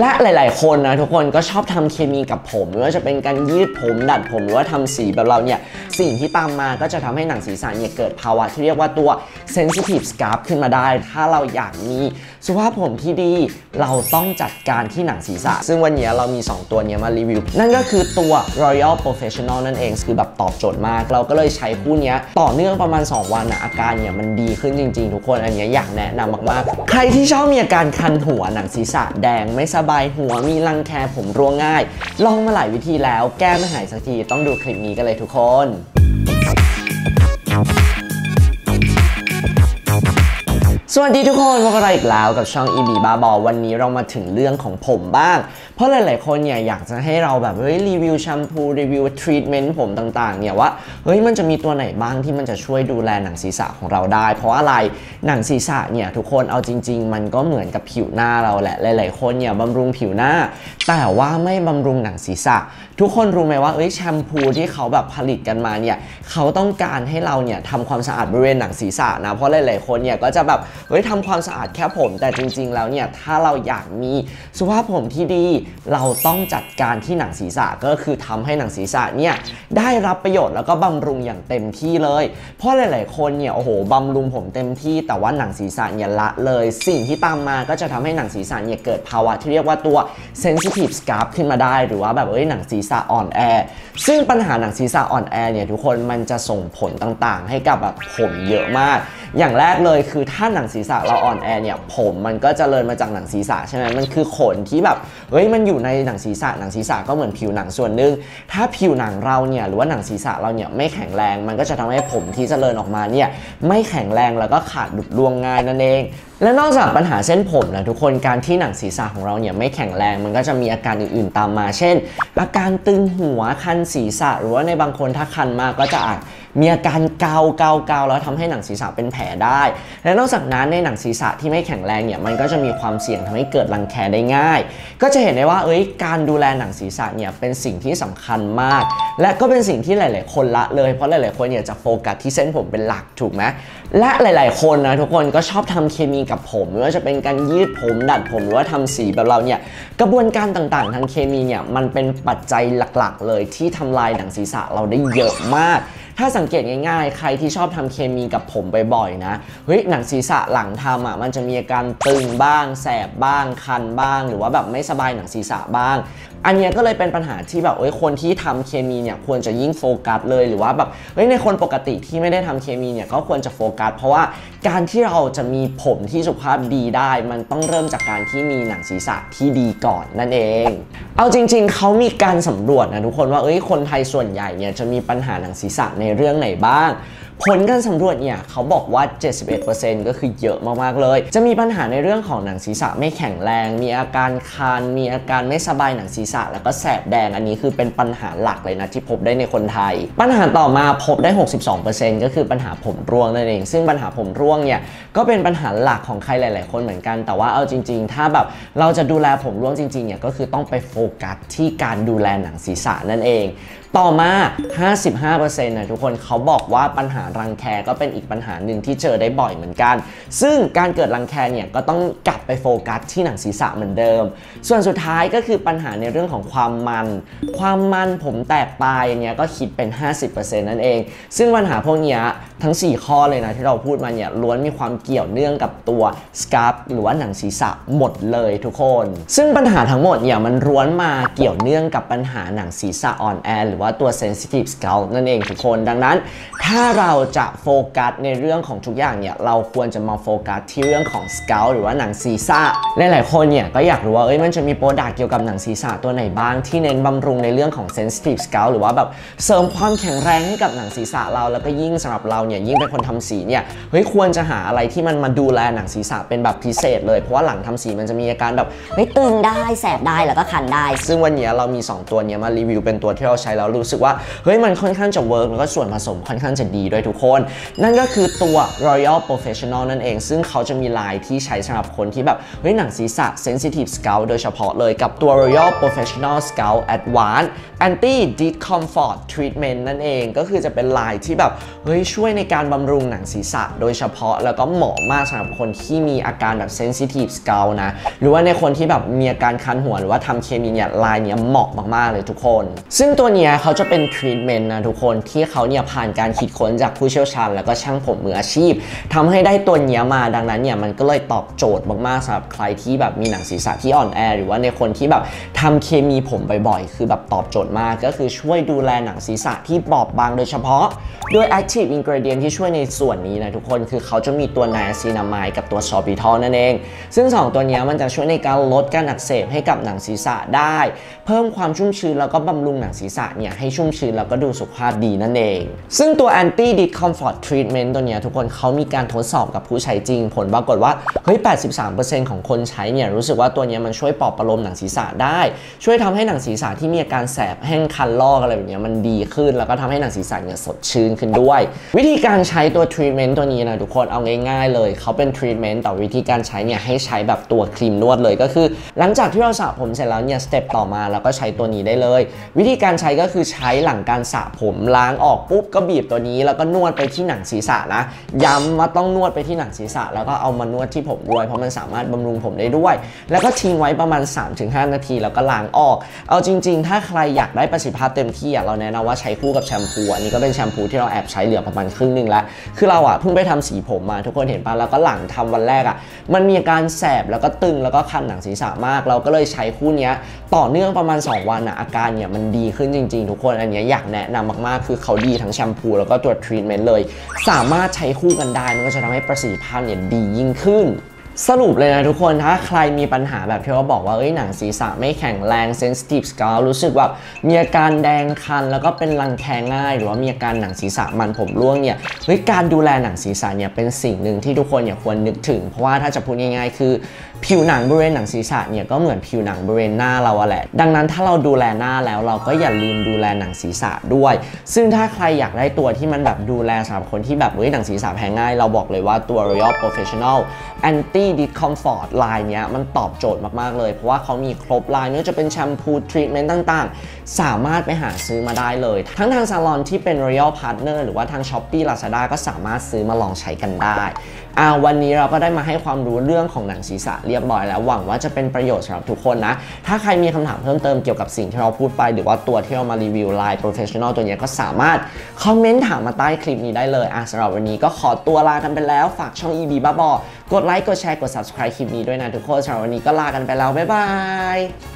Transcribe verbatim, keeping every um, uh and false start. และหลายๆคนนะทุกคนก็ชอบทำเคมีกับผมไม่ว่าจะเป็นการยืดผมดัดผมหรือว่าทำสีแบบเราเนี่ยสิ่งที่ตามมาก็จะทำให้หนังศีรษะเนี่ยเกิดภาวะที่เรียกว่าตัว sensitive scalp ขึ้นมาได้ถ้าเราอยากมีสุขภาพผมที่ดีเราต้องจัดการที่หนังศีรษะซึ่งวันนี้เรามีสองตัวนี้มารีวิวนั่นก็คือตัว L'Oréal Professionnel นั่นเองคือแบบตอบโจทย์มากเราก็เลยใช้คู่นี้ต่อเนื่องประมาณสองวันนะอาการเนี่ยมันดีขึ้นจริงๆทุกคนอันนี้อยากแนะนำมากๆใครที่ชอบมีอาการคันหัวหนังศีรษะแดงไม่สบายหัวมีรังแคผมร่วงง่ายลองมาหลายวิธีแล้วแก้ไม่หายสักทีต้องดูคลิปนี้กันเลยทุกคนสวัสดีทุกคนพบกันอีกแล้วกับช่องอีบีบ้าบอวันนี้เรามาถึงเรื่องของผมบ้างเพราะหลายๆคนเนี่ยอยากจะให้เราแบบเฮ้ยรีวิวแชมพูรีวิวทรีทเมนต์ผมต่างๆเนี่ยว่าเฮ้ยมันจะมีตัวไหนบ้างที่มันจะช่วยดูแลหนังศีรษะของเราได้เพราะอะไรหนังศีรษะเนี่ยทุกคนเอาจริงๆมันก็เหมือนกับผิวหน้าเราแหละหลายๆคนเนี่ยบำรุงผิวหน้าแต่ว่าไม่บำรุงหนังศีรษะทุกคนรู้ไหมว่าเฮ้ยแชมพูที่เขาแบบผลิตกันมาเนี่ยเขาต้องการให้เราเนี่ยทำความสะอาดบริเวณหนังศีรษะนะเพราะหลายๆคนเนี่ยก็จะแบบเฮ้ยทำความสะอาดแค่ผมแต่จริงๆแล้วเนี่ยถ้าเราอยากมีสุขภาพผมที่ดีเราต้องจัดการที่หนังศีรษะก็คือทำให้หนังศีรษะเนี่ยได้รับประโยชน์แล้วก็บำรุงอย่างเต็มที่เลยเพราะหลายๆคนเนี่ยโอ้โหบำรุงผมเต็มที่แต่ว่าหนังศีรษะเนี่ยละเลยสิ่งที่ตามมาก็จะทำให้หนังศีรษะเนี่ยเกิดภาวะที่เรียกว่าตัว sensitive scalp ขึ้นมาได้หรือว่าแบบเอ้ยหนังศีรษะอ่อนแอซึ่งปัญหาหนังศีรษะอ่อนแอเนี่ยทุกคนมันจะส่งผลต่างๆให้กับแบบผมเยอะมากอย่างแรกเลยคือถ้าหนังศีรษะเราอ่อนแอเนี่ยผมมันก็จะเจริญมาจากหนังศีรษะใช่ไหมมันคือขนที่แบบเฮ้ยมันอยู่ในหนังศีรษะหนังศีรษะก็เหมือนผิวหนังส่วนหนึ่งถ้าผิวหนังเราเนี่ยหรือว่าหนังศีรษะเราเนี่ยไม่แข็งแรงมันก็จะทำให้ผมที่เจริญออกมาเนี่ยไม่แข็งแรงแล้วก็ขาดดุดร่วงง่ายนั่นเองและนอกจากปัญหาเส้นผมนะทุกคนการที่หนังศีรษะของเราเนี่ยไม่แข็งแรงมันก็จะมีอาการอื่นๆตามมาเช่นอาการตึงหัวคันศีรษะหรือว่าในบางคนถ้าคันมากก็จะอาจมีอาการเกาเกาเกาแล้วทำให้หนังศีรษะเป็นแผลได้และนอกจากนั้นในหนังศีรษะที่ไม่แข็งแรงเนี่ยมันก็จะมีความเสี่ยงทำให้เกิดรังแคได้ง่ายก็จะเห็นได้ว่าเอ้ยการดูแลหนังศีรษะเนี่ยเป็นสิ่งที่สำคัญมากและก็เป็นสิ่งที่หลายๆคนละเลยเพราะหลายๆคนเนี่ยจะโฟกัสที่เส้นผมเป็นหลักถูกไหมและหลายๆคนนะทุกคนก็ชอบทำเคมีกับผมไม่ว่าจะเป็นการยืดผมดัดผมหรือว่าทำสีแบบเราเนี่ยกระบวนการต่างๆทางเคมีเนี่ยมันเป็นปัจจัยหลักๆเลยที่ทำลายหนังศีรษะเราได้เยอะมากถ้าสังเกตง่ายๆใครที่ชอบทำเคมีกับผมบ่อยๆนะเฮ้ยหนังศีรษะหลังทำอ่ะมันจะมีอาการตึงบ้างแสบบ้างคันบ้างหรือว่าแบบไม่สบายหนังศีรษะบ้างอันนี้ก็เลยเป็นปัญหาที่แบบเอ้ยคนที่ทำเคมีเนี่ยควรจะยิ่งโฟกัสเลยหรือว่าแบบเฮ้ยในคนปกติที่ไม่ได้ทำเคมีเนี่ยก็ควรจะโฟกัสเพราะว่าการที่เราจะมีผมที่สุขภาพดีได้มันต้องเริ่มจากการที่มีหนังศีรษะที่ดีก่อนนั่นเองเอาจริงๆเขามีการสำรวจนะทุกคนว่าเอ้ยคนไทยส่วนใหญ่เนี่ยจะมีปัญหาหนังศีรษะในเรื่องไหนบ้างผลการสำรวจเนี่ยเขาบอกว่า เจ็ดสิบเอ็ดเปอร์เซ็นต์ ก็คือเยอะมากๆเลยจะมีปัญหาในเรื่องของหนังศีรษะไม่แข็งแรงมีอาการคันมีอาการไม่สบายหนังศีรษะแล้วก็แสบแดงอันนี้คือเป็นปัญหาหลักเลยนะที่พบได้ในคนไทยปัญหาต่อมาพบได้ หกสิบสองเปอร์เซ็นต์ ก็คือปัญหาผมร่วงนั่นเองซึ่งปัญหาผมร่วงเนี่ยก็เป็นปัญหาหลักของใครหลายๆคนเหมือนกันแต่ว่าเอาจริงๆถ้าแบบเราจะดูแลผมร่วงจริงๆเนี่ยก็คือต้องไปโฟกัสที่การดูแลหนังศีรษะนั่นเองต่อมา ห้าสิบห้าเปอร์เซ็นต์ นะทุกคนเขาบอกว่าปัญหารังแคก็เป็นอีกปัญหาหนึ่งที่เจอได้บ่อยเหมือนกันซึ่งการเกิดรังแคเนี่ยก็ต้องกลับไปโฟกัสที่หนังศีรษะเหมือนเดิมส่วนสุดท้ายก็คือปัญหาในเรื่องของความมันความมันผมแตกปลายเนี่ยก็คิดเป็น ห้าสิบเปอร์เซ็นต์ นั่นเองซึ่งปัญหาพวกนี้ทั้งสี่ข้อเลยนะที่เราพูดมาเนี่ยล้วนมีความเกี่ยวเนื่องกับตัว scalp หรือว่าหนังศีรษะหมดเลยทุกคนซึ่งปัญหาทั้งหมดเนี่ยมันล้วนมาเกี่ยวเนื่องกับปัญหาหนังศีรษะอ่อนแอหรือว่าตัว sensitive scalp นั่นเองทุกคนดังนั้นถ้าเราจะโฟกัสในเรื่องของทุกอย่างเนี่ยเราควรจะมาโฟกัสที่เรื่องของ scalp หรือว่าหนังศีรษะหลายๆคนเนี่ยก็อยากรู้ว่าเอ้ยมันจะมีโปรดักต์เกี่ยวกับหนังศีรษะตัวไหนบ้างที่เน้นบำรุงในเรื่องของ sensitive scalp หรือว่าแบบเสริมความแข็งแรงให้กับหนังศีรษะเราแล้วก็ยิ่งสำหรับเราเนี่ยยิ่งเป็นคนทำสีเนี่ยเฮ้ยควรจะหาอะไรที่มันมาดูแลหนังศีรษะเป็นแบบพิเศษเลยเพราะว่าหลังทำสีมันจะมีอาการแบบเฮ้ยตึงได้แสบได้แล้วก็คันได้ซึ่งวันนี้เรามีสองตัวเนี่ยมารีวิวเป็นตัวที่เราใช้แล้ว แล้วรู้สึกว่าเฮ้ยมันค่อนข้างจะเวิร์กแล้วก็ส่วนผสมค่อนข้างจะดีด้วยทุกคนนั่นก็คือตัว L'Oréal Professionnel นั่นเองซึ่งเขาจะมีไลน์ที่ใช้สำหรับคนที่แบบเฮ้ยหนังศีรษะ Sensitive Scalp โดยเฉพาะเลยกับตัว L'Oréal Professionnel Scalp Advanced Anti-Discomfort Treatment นั่นเองก็คือจะเป็นไลน์ที่แบบเฮ้ยช่วยในการบำรุงหนังศีรษะโดยเฉพาะแล้วก็เหมาะมากสำหรับคนที่มีอาการแบบ Sensitive Scalp นะหรือว่าในคนที่แบบมีอาการคันหัวหรือว่าทำเคมีเนี่ยไลน์เนี่ยเหมาะมากๆเลยทุกคนซึ่งตัวเนี้ยเขาจะเป็น Treatment นะทุกคนที่เขาเนี่ยผ่านการคิดค้นจากผู้เชี่ยวชาญแล้วก็ช่างผมมืออาชีพทำให้ได้ตัวเนี้ยมาดังนั้นเนี่ยมันก็เลยตอบโจทย์มากๆสำหรับใครที่แบบมีหนังศีรษะที่อ่อนแอหรือว่าในคนที่แบบทำเคมีผมบ่อยๆคือแบบตอบโจทย์มากก็คือช่วยดูแลหนังศีรษะที่บอบบางโดยเฉพาะด้วย Active Ingredient ที่ช่วยในส่วนนี้นะทุกคนคือเขาจะมีตัวไนอาซินามายกับตัวซอร์บิทอลนั่นเองซึ่งสองตัวนี้มันจะช่วยในการลดการอักเสบให้กับหนังศีรษะได้เพิ่มความชุ่มชื้นแล้วก็บำรุงหนังศีรษะเนี่ยให้ชุ่มชื้นแล้วก็ดูสุขภาพดีนั่นเองซึ่งตัว Anti Discomfort Treatment ตัวนี้ทุกคนเขามีการทดสอบกับผู้ใช้จริงผลปรากฏว่าเฮ้ย แปดสิบสามเปอร์เซ็นต์ ของคนใช้เนี่ยรู้สึกว่าตัวนี้มันช่วยปลอบประโลมหนังศีรษะได้ช่วยทำให้หนังศีรษะที่มีอาการแสบแห้งคันลอกอะไรแบบนี้มันดีขึ้นแล้วก็ทำให้หนังศีรษะเนี่ยสดชื่นขึ้นด้วยวิธีการใช้ตัว Treatment ตัวนี้นะทุกคนเอาง่ายๆเลยเขาเป็น Treatment แต่วิธีการใช้เนี่ยให้ใช้แบบตัวครีมนวดเลยก็คือหลังจากที่เราสระผมเสร็จแล้วเนี่ยสเต็ปต่อมาเราก็ใช้ตัวนี้ได้เลยวิธีการใช้ก็คือใช้หลังการสระผมล้างออกปุ๊บก็บีบตัวนี้แล้วก็นวดไปที่หนังศีรษะนะย้ำว่าต้องนวดไปที่หนังศีรษะแล้วก็เอามานวดที่ผมด้วยเพราะมันสามารถบำรุงผมได้ด้วยแล้วก็ทิ้งไว้ประมาณ สามถึงห้า นาทีแล้วก็ล้างออกเอาจริงๆถ้าใครอยากได้ประสิทธิภาพเต็มที่เราแนะนำว่าใช้คู่กับแชมพูอันนี้ก็เป็นแชมพูที่เราแอบใช้เหลือประมาณครึ่งนึงแล้วคือเราอ่ะเพิ่งไปทำสีผมมาทุกคนเห็นป่ะแล้วก็หลังทำวันแรกอ่ะมันมีอาการแสบแล้วก็ตึงแล้วก็คันหนังศีรษะมากเราก็เลยใช้คู่นี้ต่อเนื่องประมาณสองวันนะอาการเนี่ยมันดีขึ้นจริงๆทุกคนอันนี้อยากแนะนำมากๆคือเขาดีทั้งแชมพูแล้วก็ตัวทรีทเมนต์เลยสามารถใช้คู่กันได้มันก็จะทำให้ประสิทธิภาพเนี่ยดียิ่งขึ้นสรุปเลยนะทุกคนถ้าใครมีปัญหาแบบที่เราบอกว่าเอ้ยหนังศีรษะไม่แข็งแรง sensitive scalp รู้สึกแบบมีอาการแดงคันแล้วก็เป็นรังแคง่ายหรือว่ามีอาการหนังศีรษะมันผมร่วงเนี่ยเฮ้ยการดูแลหนังศีรษะเนี่ยเป็นสิ่งหนึ่งที่ทุกคนเนี่ยควรนึกถึงเพราะว่าถ้าจะพูดง่ายๆคือผิวหนังบริเวณหนังศีรษะเนี่ยก็เหมือนผิวหนังบริเวณหน้าเราอะแหละดังนั้นถ้าเราดูแลหน้าแล้วเราก็อย่าลืมดูแลหนังศีรษะด้วยซึ่งถ้าใครอยากได้ตัวที่มันแบบดูแลสำหรับคนที่แบบเฮ้ยหนังศีรษะแพ้ง่ายเราบอกเลยว่าตัว L'Oréal Professionnel Anti Discomfort ไลน์เนี้ยมันตอบโจทย์มากๆเลยเพราะว่าเขามีครบไลน์ไม่ว่าจะเป็นแชมพูทรีทเมนต์ต่างๆสามารถไปหาซื้อมาได้เลยทั้งทางซาลอนที่เป็น L'Oréal Partner หรือว่าทาง Shopee Lazada ก็สามารถซื้อมาลองใช้กันได้อ่าวันนี้เราก็ได้มาให้ความรู้เรื่องของหนังศีรษะเรียบร้อยแล้วหวังว่าจะเป็นประโยชน์สำหรับทุกคนนะถ้าใครมีคำถามเพิ่มเติมเกี่ยวกับสิ่งที่เราพูดไปหรือว่าตัวที่เรามารีวิว L'Oréal Professionnel ตัวนี้ก็สามารถคอมเมนต์ถามมาใต้คลิปนี้ได้เลยอ่ะสำหรับวันนี้ก็ขอตัวลากันไปแล้วฝากช่อง อี บี บ้าบอกดไลค์กดแชร์กด Subscribe คลิปนี้ด้วยนะทุกคนสำหรับวันนี้ก็ลากันไปแล้วบ๊ายบาย